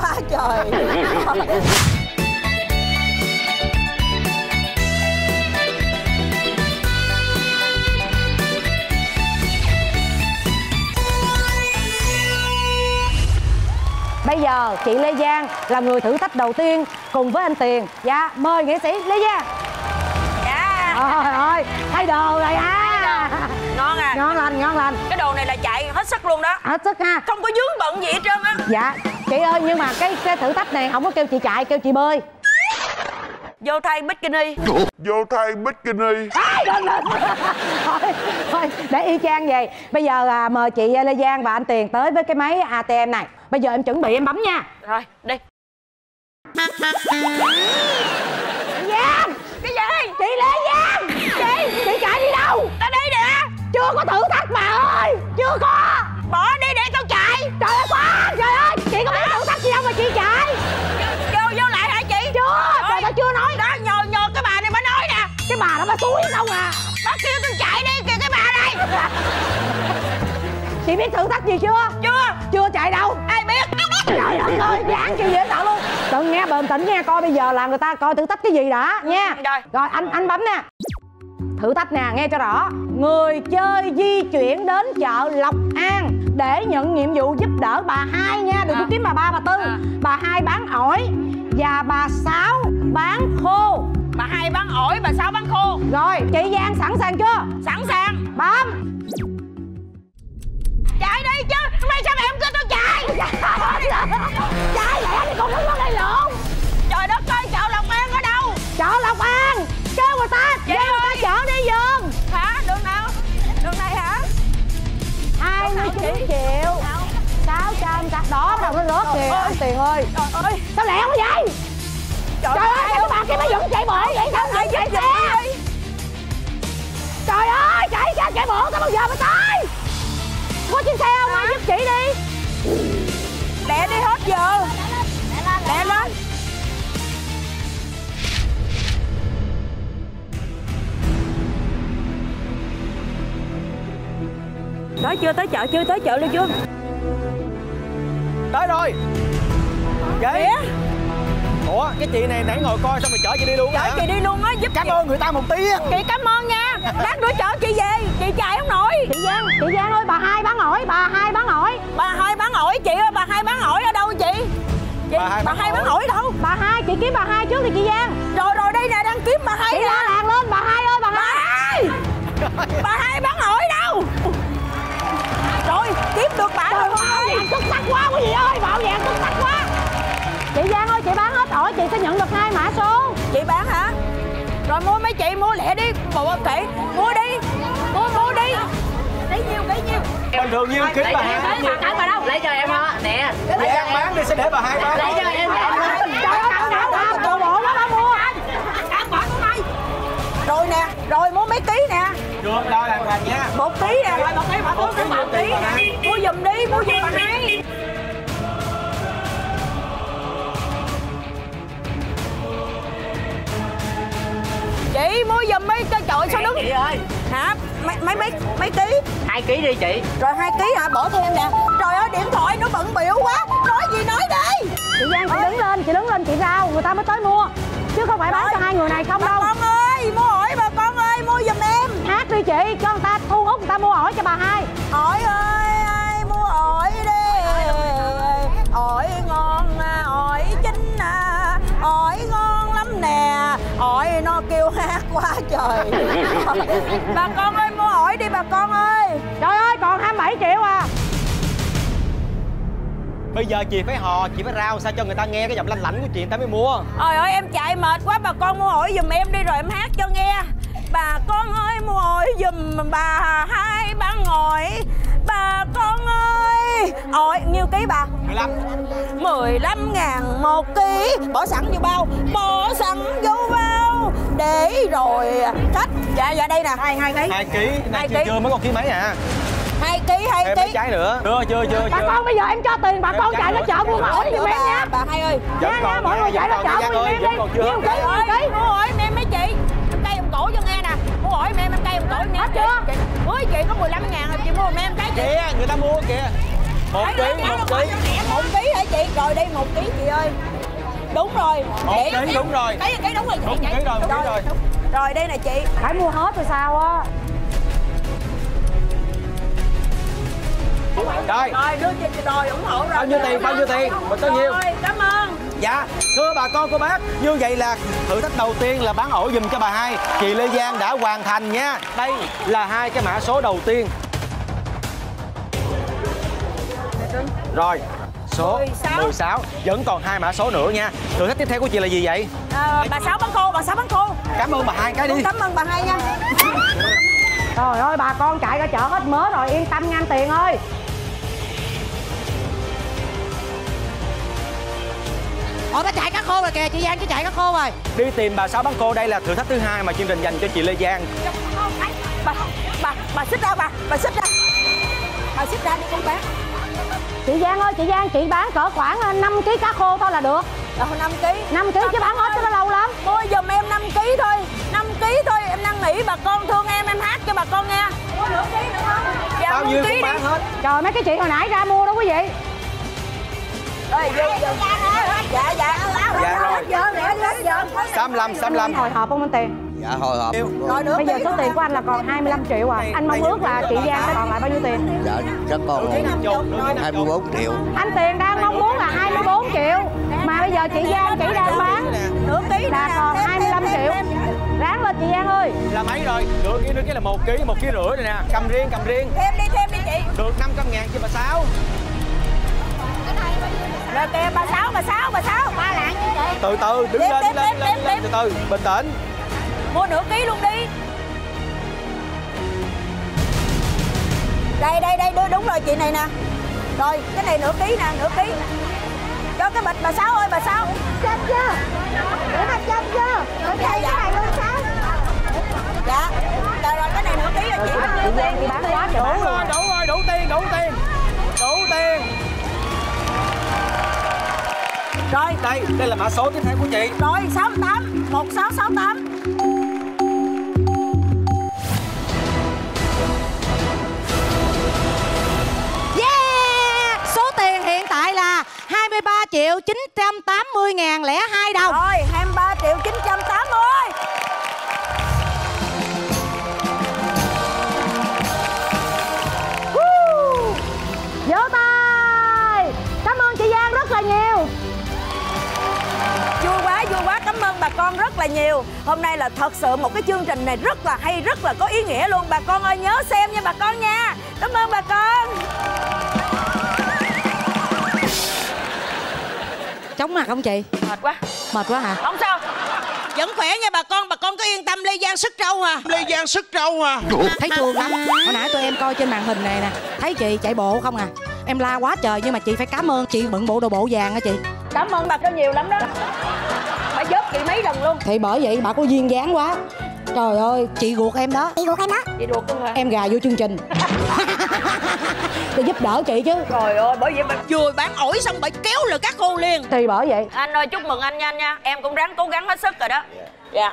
quá trời. Bây giờ chị Lê Giang là người thử thách đầu tiên cùng với anh Tiền. Dạ, mời nghệ sĩ Lê Giang. Dạ. Trời ơi, thay đồ rồi ha. Ngon à. Ngon lành, ngon lành. Cái đồ này là chạy hết sức luôn đó. Hết sức ha. Không có vướng bận gì hết trơn á. Dạ. Chị ơi, nhưng mà cái thử thách này không có kêu chị chạy, kêu chị bơi. Vô thay bikini. Vô thay bikini. Ai à, lên. Thôi, thôi, để y chang vậy. Bây giờ mời chị Lê Giang và anh Tiền tới với cái máy ATM này. Bây giờ em chuẩn bị em bấm nha. Rồi, đi. Giang. Cái gì? Chị Lê Giang. Chị chạy đi đâu? Tao đi nè. Chưa có thử thách mà ơi. Chưa có. Bỏ đi để tao chạy. Trời ơi quá. Trời ơi. Chị có biết thử thách gì đâu mà chị chạy. Vô lại hả chị? Chưa. Trời, tao chưa nói. Đó, nhờ cái bà này mới nói nè. Cái bà đó bà suối đâu à. Bà kêu tôi chạy đi kìa cái bà này. Chị biết thử thách gì chưa? Chưa. Chưa chạy đâu. Ai biết? Trời đất ơi, dán kêu dễ sợ luôn. Tự nghe bình tĩnh nghe coi bây giờ là người ta coi thử thách cái gì đã nha. Rồi. Rồi anh bấm nè. Thử thách nè, nghe cho rõ. Người chơi di chuyển đến chợ Lộc An để nhận nhiệm vụ giúp đỡ bà hai nha, đừng có kiếm bà ba, bà tư. Bà hai bán ổi và bà sáu bán khô. Bà hai bán ổi, bà sáu bán khô. Rồi, chị Giang sẵn sàng chưa? Sẵn sàng. Bấm. Chạy đi chứ, mày sao mà em cứ tao chạy. Chạy lẹ thì còn đứng ở đây lộn. Trời đất ơi, chợ Lộc An ở đâu? Chợ Lộc An. Kêu người ta, kêu người ta chở đi giường. Hả, đường nào? Đường này hả? 29 triệu 600 cặp đó đâu nó lót kìa. Anh Tiền ơi, trời ơi, sao lẹ quá vậy? Trời ơi, sao cái bà kia mới vẫn chạy bộ vậy? Sao lại chạy xe? Trời ơi, chạy xe chạy bộ tao bao giờ mới tới. Có chiếc xe không ai giúp chị đi? Lẹ đi hết giờ. Lẹ lên. Tới chưa, tới chợ chưa, tới chợ luôn chưa? Tới rồi. Vậy? Ủa, cái chị này nãy ngồi coi xong rồi chở chị đi luôn. Chở chị đi luôn á, giúp cảm ơn người ta một tiếng. Chị cảm ơn nha. Lát nữa chở chị về, chị chạy không nổi. Chị Giang ơi, bà hai bán ổi, bà hai bán ổi. Bà hai bán ổi chị ơi, bà hai bán ổi ở đâu chị? Bà hai bán ổi đâu? Bà hai, chị kiếm bà hai trước đi chị Giang. Rồi rồi đây nè, đang kiếm bà hai. Chị la làng lên, bà hai ơi, bà hai. Bà hai bán ổi đâu? Rồi, tiếp được bà rồi. Bảo vàng xuất sắc quá quý vị ơi, bảo vàng xuất sắc quá. Chị Giang ơi, chị bán hết ổi, chị sẽ nhận được 2 mã số. Chị bán hả? Rồi mua mấy chị, mua lẻ đi. Bộ ông kỹ, mua đi. Mua đi. Lấy nhiều, lấy nhiều. Bình thường nhiêu kiếm bà hai. Lấy bà đâu? Lấy cho em hả? Nè. Để em bán đi, sẽ để bà hai bán. Lấy cho em. Trời ơi, tao đồ bộ quá bà mua. Ăn bỏ của mày. Rồi nè, rồi mua mấy ký nè. Được, đo làm thành nha. 1 ký nè. Rồi 1 ký bỏ xuống, cái 1 ký. Mua giùm đi, mua giùm bà hai. Chị mua giùm mấy cái chọi sao đứng. Chị ơi. Hả? Mấy ký? 2 ký đi chị. Rồi 2 ký hả? Bỏ thêm nè. Trời ơi, điện thoại nó bận biểu quá. Nói gì nói đi. Chị Giang, chị đứng lên, chị đứng lên, chị rao người ta mới tới mua. Chứ không phải bán cho 2 người này không đâu. Bà con ơi, mua ổi bà con ơi, mua giùm em. Hát đi chị, cho người ta thu hút người ta mua ổi cho bà hai. Ổi ơi, mua ổi đi. Ổi ngon, ổi chín, ổi ngon lắm nè. Ổi nó kêu hát quá trời. Bà con ơi, mua ổi đi bà con ơi. Trời ơi, còn 27 triệu à. Bây giờ chị phải hò, chị phải rao sao cho người ta nghe cái giọng lanh lảnh của chị, người ta mới mua. Trời ơi, em chạy mệt quá, bà con mua ổi giùm em đi rồi em hát cho nghe. Bà con ơi, mua ổi giùm bà hai bán ổi. Bà con ơi, ổi nhiêu ký bà? 15. 15.000 1 ký. Bỏ sẵn vô bao. Bỏ sẵn vô bao. Để rồi khách. Dạ dạ đây nè. 2 ký. 2 ký. Này chưa mới còn ký mấy à? 2 ký, 2 ký. Em mấy trái nữa. Chưa. Bà con bây giờ em cho tiền bà con chạy nó chợ mua ổi giùm em nha. Bà hai ơi. Nha nha, mọi người chạy nó chợ mua em đi. Nhiêu ký? Mua ổi em mấy chị. Em cây em cổ cho nghe nè. Mua ổi em cây em cổ nghe. Hết chưa? Ủa chị có 15.000 rồi chị mua em cái chị. Kìa, người ta mua kìa. 1 kg hả chị? Rồi đi 1 kg chị ơi. Đúng rồi. 1 kg đúng rồi. Cái đúng rồi. 1 kg rồi, 1 kg rồi. Rồi đây nè chị. Phải mua hết rồi sao á. Rồi. Rồi đưa chị rồi, ủng hộ rồi. Bao nhiêu tiền? Mình có nhiều. Rồi, cảm ơn. Dạ, thưa bà con cô bác, như vậy là thử thách đầu tiên là bán ổ giùm cho bà Hai, chị Lê Giang đã hoàn thành nha. Đây là 2 cái mã số đầu tiên. Rồi, số 16 vẫn còn 2 mã số nữa nha. Thử thách tiếp theo của chị là gì vậy? Bà Sáu bán khô, Cảm ơn bà Hai cái đi. Cảm ơn bà Hai nha. Trời ơi, bà con chạy ra chợ hết mớ rồi, yên tâm nha anh Tiền ơi. Ôi, nó chạy cá khô rồi kìa, chị Giang chứ chạy cá khô rồi. Đi tìm bà Sáu bán khô, đây là thử thách thứ 2 mà chương trình dành cho chị Lê Giang. Bà xích ra, bà xích ra đi con bé. Chị Giang ơi, chị Giang, chị bán cỡ khoảng 5 kg cá khô thôi là được. Đâu, 5 kg chứ bán hết chứ nó lâu lắm. Mua giùm em 5 kg thôi, 5 kg thôi, em đang nghỉ bà con thương em hát cho bà con nghe. Mua nửa ký nữa không? Dạ, bao nhiêu cũng bán hết. Trời, mấy cái chị hồi nãy ra mua đó quý vị. Rồi, dạ rồi. 35 hồi hộp không anh Tiền? Dạ hồi hộp. Bây giờ số tiền của anh là còn 25 triệu à. Anh mong ước là chị Giang sẽ còn lại bao nhiêu tiền? Dạ chắc còn 24 triệu. Anh Tiền đang mong muốn là 24 triệu mà bây giờ chị Giang chỉ đang bán nửa ký là còn 25 triệu. Ráng lên chị Giang ơi. Là mấy rồi? Nửa ký là 1 kg, 1,5 kg này nè. Cầm riêng. Thêm đi chị. Được 500.000 cho bà Sáu. Rồi kìa, bà Sáu. Ba lạng như vậy. Từ từ, đứng lên, từ từ, bình tĩnh. Mua nửa ký luôn đi. Đây, đưa đúng rồi chị này nè. Rồi, cái này nửa ký nè, Cho cái bịch bà Sáu ơi, bà Sáu. Chăm chưa? Để cái này luôn Sáu. Dạ. Rồi, cái này nửa ký rồi chị. Chị bán quá trời bán luôn. Đủ rồi, đủ tiền. Rồi, đây là mã số tiếp theo của chị. Rồi, 68, 1668. Yeah! Số tiền hiện tại là 23.980.002 đồng. Rồi, 23.980. Vỗ tay. Cảm ơn chị Giang rất là nhiều. Vui quá, cảm ơn bà con rất là nhiều. Hôm nay là thật sự một cái chương trình này rất là hay, rất là có ý nghĩa luôn. Bà con ơi nhớ xem nha bà con nha. Cảm ơn bà con. Chóng mặt không chị? Mệt quá hả? Không sao. Vẫn khỏe nha bà con cứ yên tâm. Lê Giang sức trâu à. Thấy thương lắm. Hồi nãy tụi em coi trên màn hình này nè. Thấy chị chạy bộ không à. Em la quá trời nhưng mà chị phải cảm ơn. Chị mượn bộ đồ bộ vàng á chị. Cảm ơn bà con nhiều lắm đó. Bà giúp chị mấy lần luôn. Thì bởi vậy bà có duyên dáng quá. Trời ơi, chị ruột em đó. Chị ruột luôn hả? Em gà vô chương trình. Để giúp đỡ chị chứ. Trời ơi, bởi vậy bà vừa bán ổi xong bà kéo là các cô liền. Thì bởi vậy. Anh ơi, chúc mừng anh nha. Em cũng ráng cố gắng hết sức rồi đó. Dạ.